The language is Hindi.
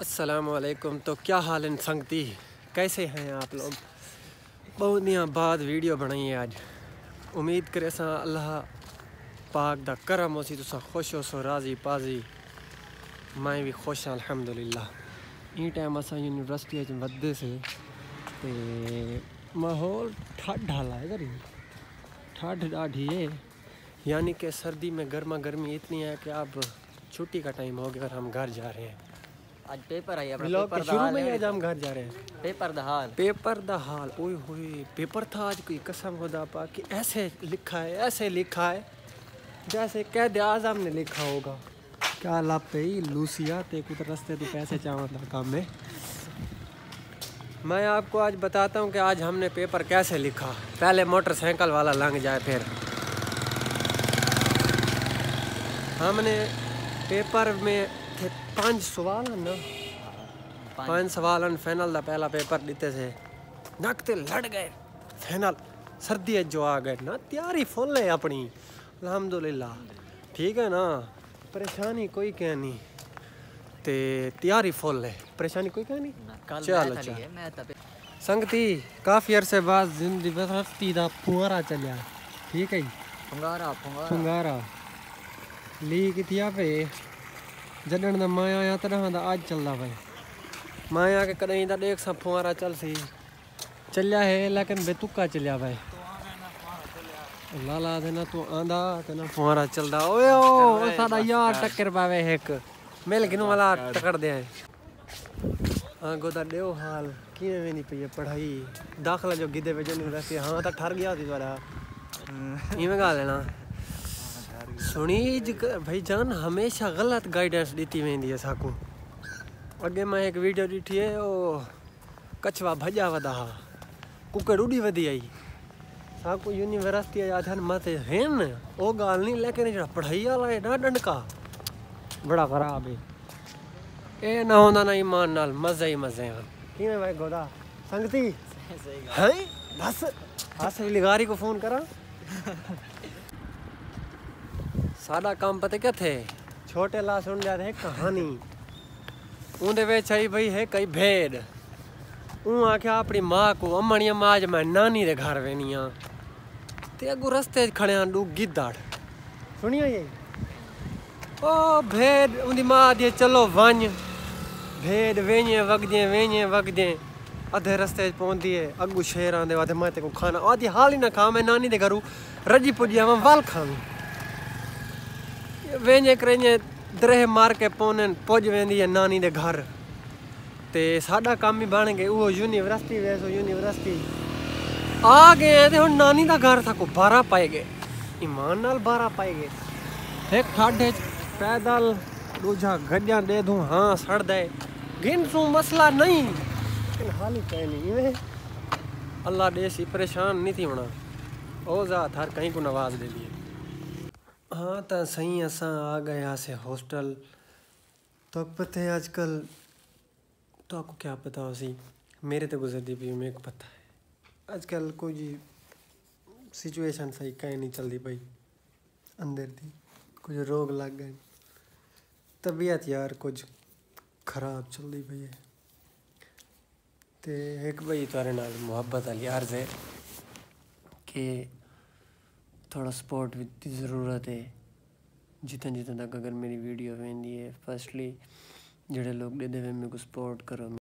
अस्सलामुअलैकुम। तो क्या हाल इन संगती, कैसे हैं आप लोग? बहुत दिन बाद वीडियो बनाई है आज। उम्मीद करे सा अल्लाह पाक दा करम हो सी, तुसा खुश हो सो, राजी पाजी। मैं भी खुश हाँ अल्हम्दुलिल्लाह। ई टाइम असा यूनिवर्सिटी वधे से ते माहौल ठंड हाला है, करी ठंड ढाढ़ी है, यानी कि सर्दी में गर्मा गर्मी इतनी है कि अब छुट्टी का टाइम हो गया और हम घर जा रहे हैं। आज पेपर आई, अपना पेपर दा हाल है, आज हम घर जा रहे हैं। पेपर दा हाल ओए होए, पेपर था आज, कोई कसम खुदा पा कि ऐसे लिखा है जैसे कैद आज़म ने लिखा होगा। क्या लप पई लूसिया ते कुछ रस्ते तो पैसे चाहता काम में। मैं आपको आज बताता हूँ कि आज हमने पेपर कैसे लिखा। पहले मोटरसाइकिल वाला लंघ जाए, फिर हमने पेपर में थे 5 सवाल ना, 5 सवाल फाइनल का पहला पेपर दिते से। नकते लड़ गए फाइनल, सर्दी जो आ गए ना, तैयारी फुल है अपनी अल्हम्दुलिल्लाह, ठीक है ना। परेशानी कोई कह नहीं ते तैयारी फुल है, परेशानी कोई कह नहीं। चलो संगती, काफ़ी अरसे बाद जिंदगी बरसती का फुहारा चलिया, ठीक है, फुंगारा लीक थी पे जडन दा माया आया तरह दा आज चलदा भाई। माया के कदई दा देख सा फुहारा चलिया है, लेकिन बेतुका चलिया भाई। लाला देना तू आंदा तेना फुहारा चलदा। ओए ओ साडा यार टक्कर पावे, एक मिल गिनो वाला टक्कर दे आ गोदा देओ। हाल किए वे नहीं पई पढ़ाई, दाखला जो गिदे वजन रखे। हां ता ठर गया थी वाला इवें गा लेना। सुनी भाई जान, हमेशा गलत गाइडेंस दी वेंदी है साको। अगे मैं एक वीडियो दिठी है, ओ कछवा भजा वदा कुकड़ उड़ी वदी आई साको। यूनिवर्सिटी आधन मत हैन ओ गाल नहीं, लेकिन जो पढ़ाई वाला है ना डंडका बड़ा खराब है। ए ना होंदा ना ईमान नाल मजे किवें भाई गोदा संगती सही है। बस हास लिगारी को फोन करा। सारा काम पता क्या थे, छोटे ला सुन जा रहे कहानी उन्दे बेच आई भाई है कई भेड़। ऊ आख्या अपनी माँ को अम्मणी माँ अज मैं नानी दे घर वेनिया ते अगू रस्ते खड़े डू गिद्दड़ सुनिया ये ओ भेड़ उन्दी माँ आदि चलो वन। भेड़ वेंजे वगदे अधे रस्ते पहुंचती है, अगू शेर आंदे आधे मैं ते को खाना आदि हाल ही ना खा, मैं नानी दे घरू रजी पुजी मैं वाल खाऊं। वेंजे करेंजे दरेह मार के पौन पुज वेंदी है नानी दे घर। ते साडा काम ही बन गए वो यूनिवर्सिटी वे, सो यूनिवर्सिटी आ गए ते हुन नानी दा घर साको 12 पाए गए। ईमान नाल 12 पाए गए, एक ठाडे पैदल दूजा गड्डियां दे दूं। हां सड़ दे गिन सू मसला नहीं, लेकिन हाल ही कह नहीं अल्लाह दे सी परेशान नहीं थी होना। ओ जात हर कहीं को नवाज दे लिए। हाँ तो सही असा आ गया से हॉस्टल। तो पता है आजकल तो आपको क्या पता हो सी, मेरे तो गुजरती पी मेरे को पता है। आजकल कोई सिचुएशन सही कहीं नहीं चलती भाई, अंदर थी कुछ रोग लग गए, तबीयत यार कुछ खराब चलती पई है। तो एक भाई तुआरे नाल मुहब्बत आली अर्ज है कि थोड़ा सपोर्ट की जरूरत है। जितना जितना तक अगर मेरी वीडियो वेंदी है, फर्स्टली जेडे लोग दे मेरे को सपोर्ट करो।